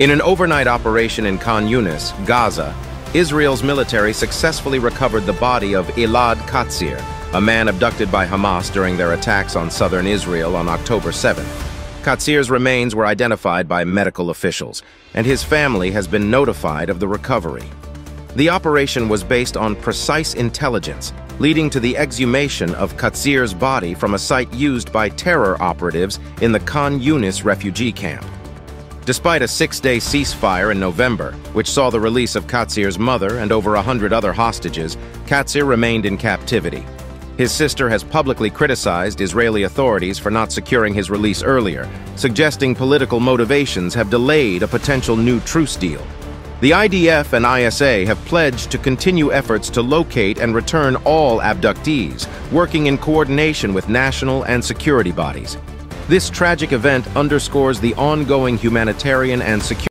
In an overnight operation in Khan Yunis, Gaza, Israel's military successfully recovered the body of Elad Katzir, a man abducted by Hamas during their attacks on southern Israel on October 7. Katzir's remains were identified by medical officials, and his family has been notified of the recovery. The operation was based on precise intelligence, leading to the exhumation of Katzir's body from a site used by terror operatives in the Khan Yunis refugee camp. Despite a six-day ceasefire in November, which saw the release of Katzir's mother and over 100 other hostages, Katzir remained in captivity. His sister has publicly criticized Israeli authorities for not securing his release earlier, suggesting political motivations have delayed a potential new truce deal. The IDF and ISA have pledged to continue efforts to locate and return all abductees, working in coordination with national and security bodies. This tragic event underscores the ongoing humanitarian and security